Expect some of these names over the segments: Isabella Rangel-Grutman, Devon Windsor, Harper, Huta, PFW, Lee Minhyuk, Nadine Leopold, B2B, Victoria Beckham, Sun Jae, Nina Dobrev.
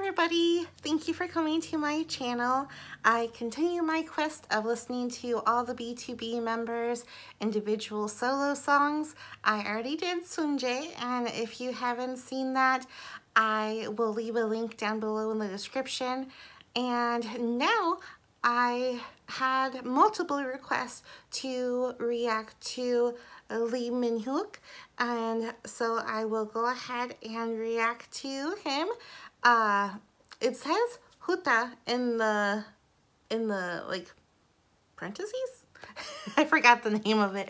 everybody, thank you for coming to my channel. I continue my quest of listening to all the B2B members' individual solo songs. I already did Sun Jae, and if you haven't seen that, I will leave a link down below in the description. And now I had multiple requests to react to Lee Minhyuk, and so I will go ahead and react to him. It says Huta in the like parentheses. I forgot the name of it.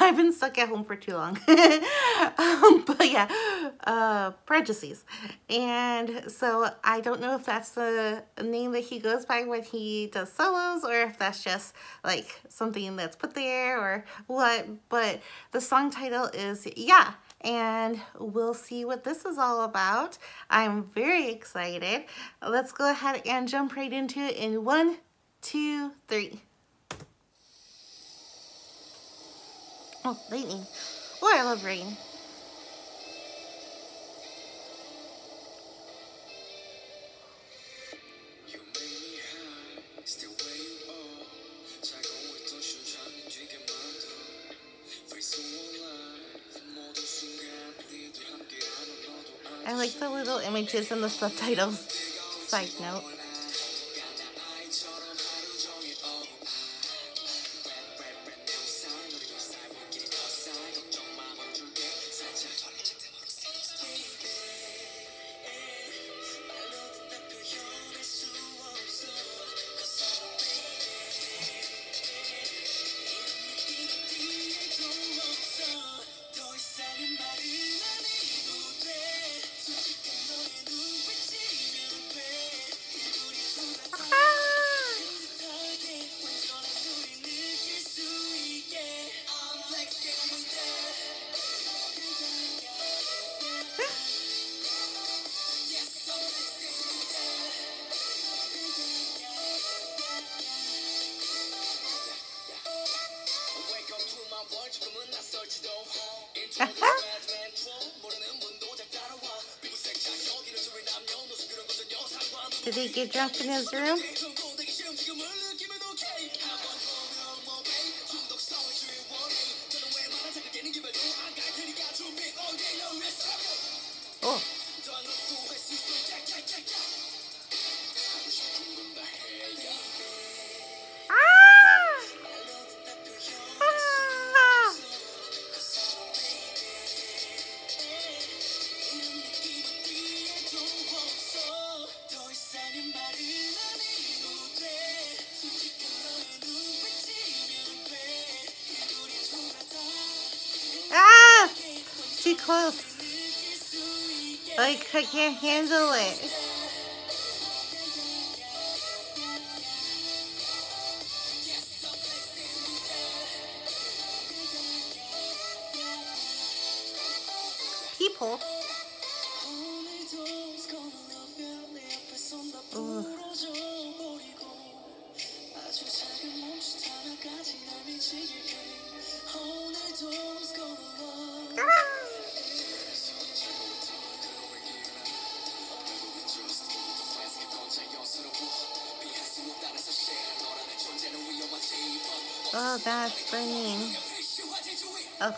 I've been stuck at home for too long. But yeah, parentheses. And so I don't know if that's the name that he goes by when he does solos, or if that's just like something that's put there or what, but the song title is Yeah, and we'll see what this is all about. I'm very excited. Let's go ahead and jump right into it in 1, 2, 3. Oh, lightning. Oh, I love rain. I like the little images and the subtitles. Side note. Did he get drunk in his room? Oh. Close, like I can't handle it. People. Ooh. Oh, that's burning. Oh.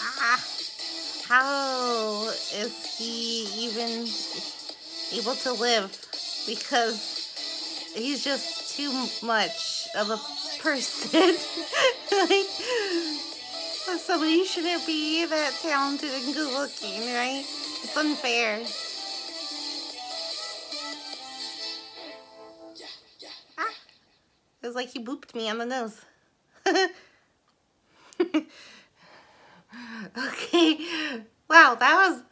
Ah. How is he even able to live? Because he's just too much of a person. Like, somebody shouldn't be that talented and good looking, right? It's unfair. It was like he booped me on the nose. Okay. Wow, that was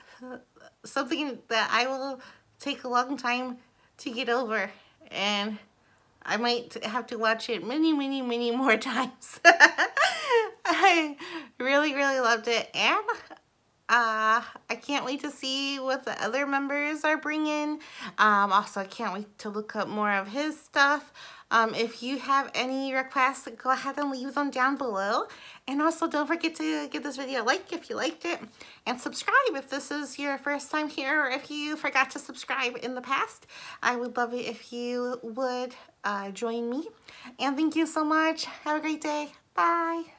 something that I will take a long time to get over. And I might have to watch it many, many, many more times. I really, really loved it. And I can't wait to see what the other members are bringing. Also, I can't wait to look up more of his stuff. If you have any requests, go ahead and leave them down below. And also don't forget to give this video a like if you liked it, and subscribe if this is your first time here, or if you forgot to subscribe in the past. I would love it if you would join me. And thank you so much. Have a great day. Bye.